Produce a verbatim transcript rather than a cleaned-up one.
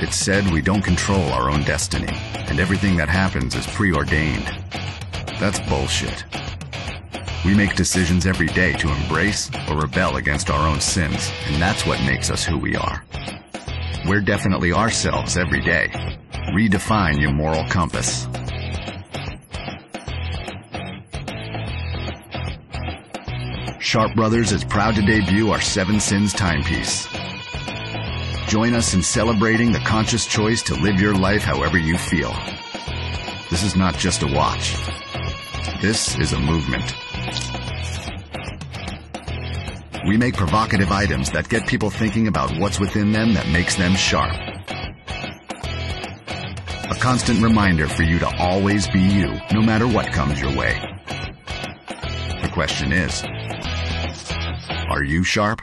It's said we don't control our own destiny, and everything that happens is preordained. That's bullshit. We make decisions every day to embrace or rebel against our own sins, and that's what makes us who we are. We're definitely ourselves every day. Redefine your moral compass. Sharp Brothers is proud to debut our Seven Sins timepiece. Join us in celebrating the conscious choice to live your life however you feel. This is not just a watch. This is a movement. We make provocative items that get people thinking about what's within them that makes them sharp. A constant reminder for you to always be you, no matter what comes your way. The question is, are you sharp?